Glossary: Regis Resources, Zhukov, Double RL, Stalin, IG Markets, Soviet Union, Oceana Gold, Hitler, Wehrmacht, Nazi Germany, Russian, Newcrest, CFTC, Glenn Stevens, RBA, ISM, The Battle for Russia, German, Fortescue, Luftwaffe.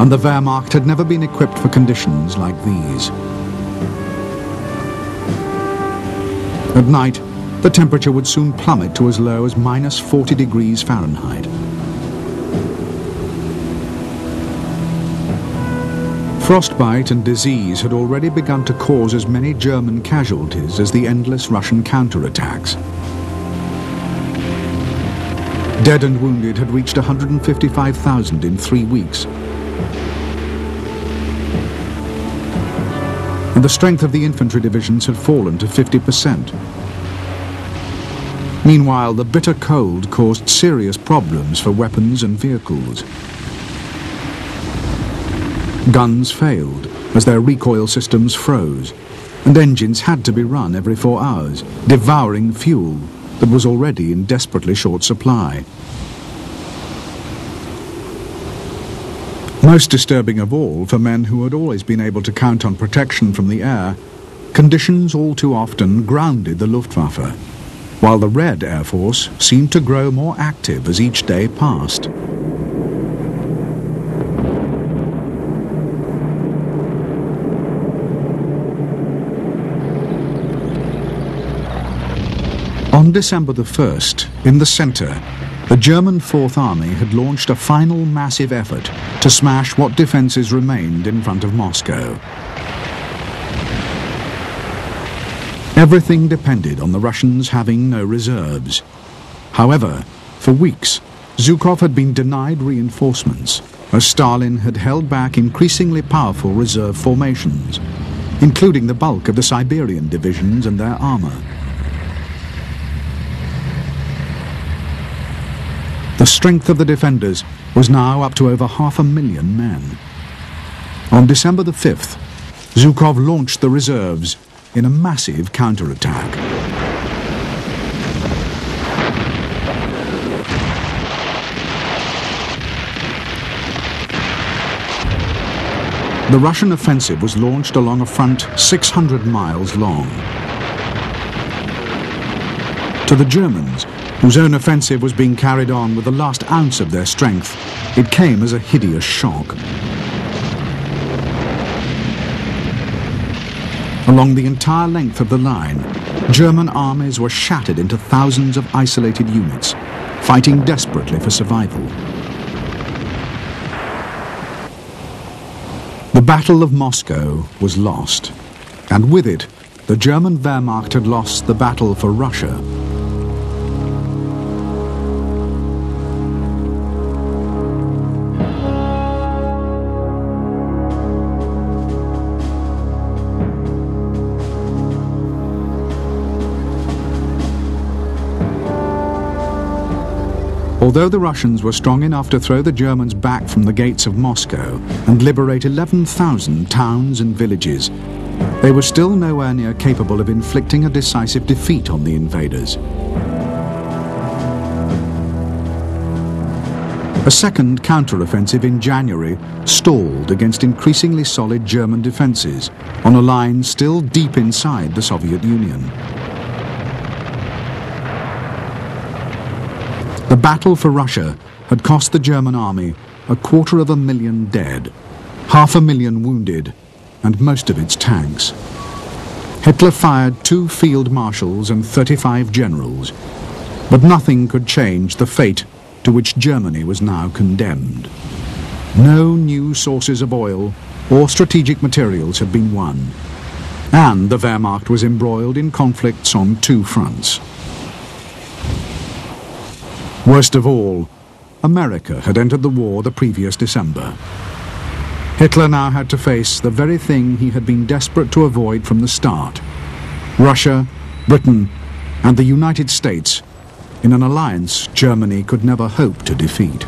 and the Wehrmacht had never been equipped for conditions like these. At night, the temperature would soon plummet to as low as -40°F. Frostbite and disease had already begun to cause as many German casualties as the endless Russian counterattacks. Dead and wounded had reached 155,000 in 3 weeks. And the strength of the infantry divisions had fallen to 50%. Meanwhile, the bitter cold caused serious problems for weapons and vehicles. Guns failed as their recoil systems froze, and engines had to be run every 4 hours, devouring fuel that was already in desperately short supply. Most disturbing of all, for men who had always been able to count on protection from the air, conditions all too often grounded the Luftwaffe, while the Red Air Force seemed to grow more active as each day passed. On December the 1st, in the centre, the German Fourth Army had launched a final massive effort to smash what defences remained in front of Moscow. Everything depended on the Russians having no reserves. However, for weeks, Zhukov had been denied reinforcements, as Stalin had held back increasingly powerful reserve formations, including the bulk of the Siberian divisions and their armour. The strength of the defenders was now up to over 500,000 men. On December the 5th, Zhukov launched the reserves in a massive counterattack. The Russian offensive was launched along a front 600 miles long. To the Germans, whose own offensive was being carried on with the last ounce of their strength, it came as a hideous shock. Along the entire length of the line, German armies were shattered into thousands of isolated units, fighting desperately for survival. The Battle of Moscow was lost, and with it, the German Wehrmacht had lost the battle for Russia. Although the Russians were strong enough to throw the Germans back from the gates of Moscow and liberate 11,000 towns and villages, they were still nowhere near capable of inflicting a decisive defeat on the invaders. A second counteroffensive in January stalled against increasingly solid German defenses on a line still deep inside the Soviet Union. The battle for Russia had cost the German army 250,000 dead, 500,000 wounded, and most of its tanks. Hitler fired 2 field marshals and 35 generals, but nothing could change the fate to which Germany was now condemned. No new sources of oil or strategic materials had been won, and the Wehrmacht was embroiled in conflicts on 2 fronts. Worst of all, America had entered the war the previous December. Hitler now had to face the very thing he had been desperate to avoid from the start: Russia, Britain, and the United States in an alliance Germany could never hope to defeat.